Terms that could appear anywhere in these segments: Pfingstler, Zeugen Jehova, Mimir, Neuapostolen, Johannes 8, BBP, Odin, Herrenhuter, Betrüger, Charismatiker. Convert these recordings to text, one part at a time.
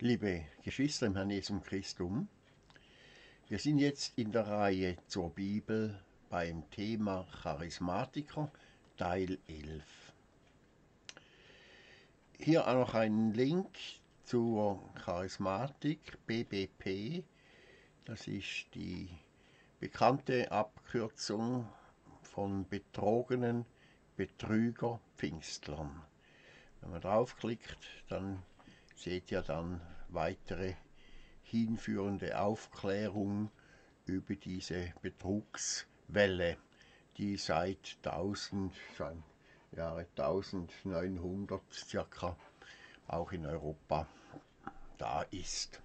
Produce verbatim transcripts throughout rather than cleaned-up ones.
Liebe Geschwister im Herrn Jesu Christum, wir sind jetzt in der Reihe zur Bibel beim Thema Charismatiker, Teil elf. Hier auch noch einen Link zur Charismatik, B B P. Das ist die bekannte Abkürzung von betrogenen Betrüger Pfingstlern. Wenn man draufklickt, dann seht ihr dann weitere hinführende Aufklärung über diese Betrugswelle, die seit tausend, schon Jahre neunzehnhundert circa auch in Europa da ist.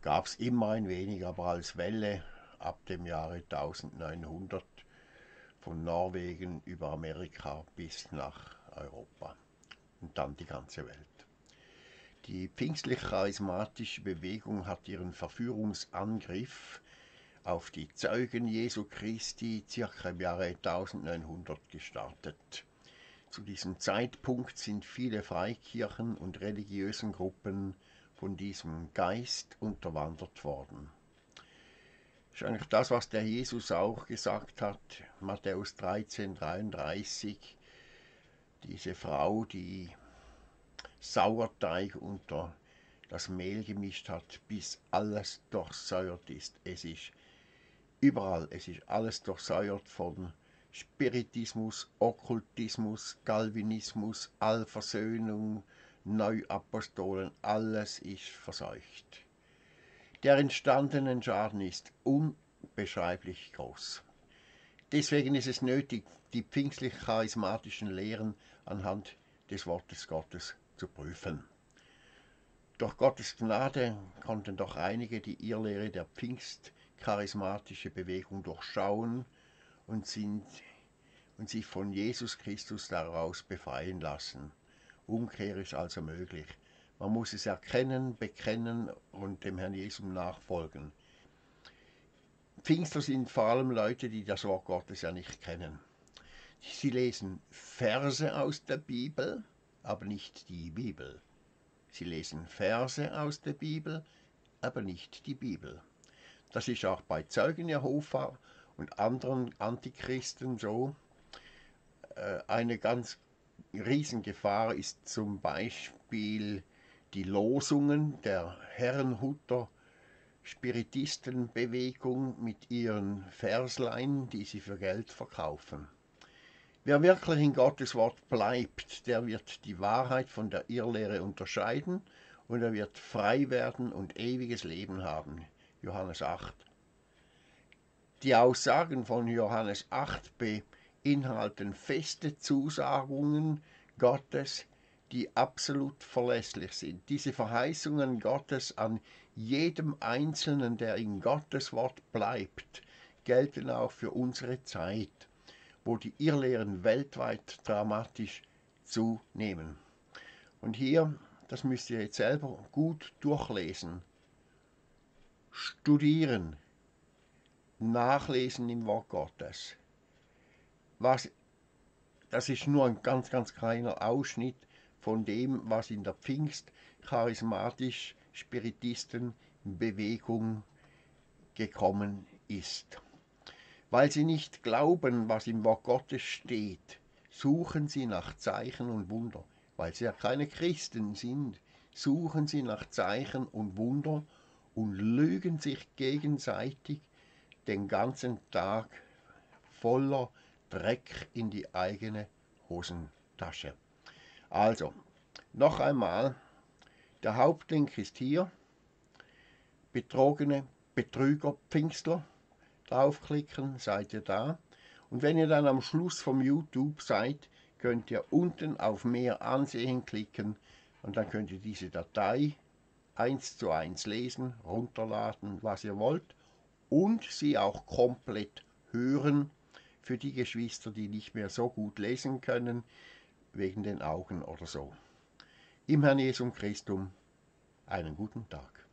Gab es immer ein wenig, aber als Welle ab dem Jahre neunzehnhundert von Norwegen über Amerika bis nach Europa und dann die ganze Welt. Die pfingstlich-charismatische Bewegung hat ihren Verführungsangriff auf die Zeugen Jesu Christi circa im Jahre neunzehnhundert gestartet. Zu diesem Zeitpunkt sind viele Freikirchen und religiösen Gruppen von diesem Geist unterwandert worden. Das ist eigentlich das, was der Jesus auch gesagt hat, Matthäus dreizehn dreiunddreißig, diese Frau, die Sauerteig unter das Mehl gemischt hat, bis alles durchsäuert ist. Es ist überall, es ist alles durchsäuert von Spiritismus, Okkultismus, Calvinismus, Allversöhnung, Neuapostolen, alles ist verseucht. Der entstandene Schaden ist unbeschreiblich groß. Deswegen ist es nötig, die pfingstlich-charismatischen Lehren anhand des Wortes Gottes zu prüfen. Durch Gottes Gnade konnten doch einige die Irrlehre der pfingstcharismatischen Bewegung durchschauen und, sind, und sich von Jesus Christus daraus befreien lassen. Umkehr ist also möglich. Man muss es erkennen, bekennen und dem Herrn Jesu nachfolgen. Pfingster sind vor allem Leute, die das Wort Gottes ja nicht kennen. Sie lesen Verse aus der Bibel, aber nicht die Bibel. Sie lesen Verse aus der Bibel, aber nicht die Bibel. Das ist auch bei Zeugen Jehova und anderen Antichristen so. Eine ganz Riesengefahr ist zum Beispiel die Losungen der Herrenhuter Spiritistenbewegung mit ihren Verslein, die sie für Geld verkaufen. Wer wirklich in Gottes Wort bleibt, der wird die Wahrheit von der Irrlehre unterscheiden und er wird frei werden und ewiges Leben haben. Johannes acht. Die Aussagen von Johannes acht beinhalten feste Zusagungen Gottes, die absolut verlässlich sind. Diese Verheißungen Gottes an jedem Einzelnen, der in Gottes Wort bleibt, gelten auch für unsere Zeit, wo die Irrlehren weltweit dramatisch zunehmen. Und hier, das müsst ihr jetzt selber gut durchlesen, studieren, nachlesen im Wort Gottes. Was, das ist nur ein ganz, ganz kleiner Ausschnitt von dem, was in der Pfingst-charismatisch-Spiritisten-Bewegung gekommen ist. Weil sie nicht glauben, was im Wort Gottes steht, suchen sie nach Zeichen und Wunder. Weil sie ja keine Christen sind, suchen sie nach Zeichen und Wunder und lügen sich gegenseitig den ganzen Tag voller Dreck in die eigene Hosentasche. Also, noch einmal, der Hauptlink ist hier, betrogene Betrüger Pfingstler. Draufklicken, seid ihr da. Und wenn ihr dann am Schluss vom YouTube seid, könnt ihr unten auf Mehr ansehen klicken und dann könnt ihr diese Datei eins zu eins lesen, runterladen, was ihr wollt und sie auch komplett hören für die Geschwister, die nicht mehr so gut lesen können, wegen den Augen oder so. Im Herrn Jesu Christum einen guten Tag.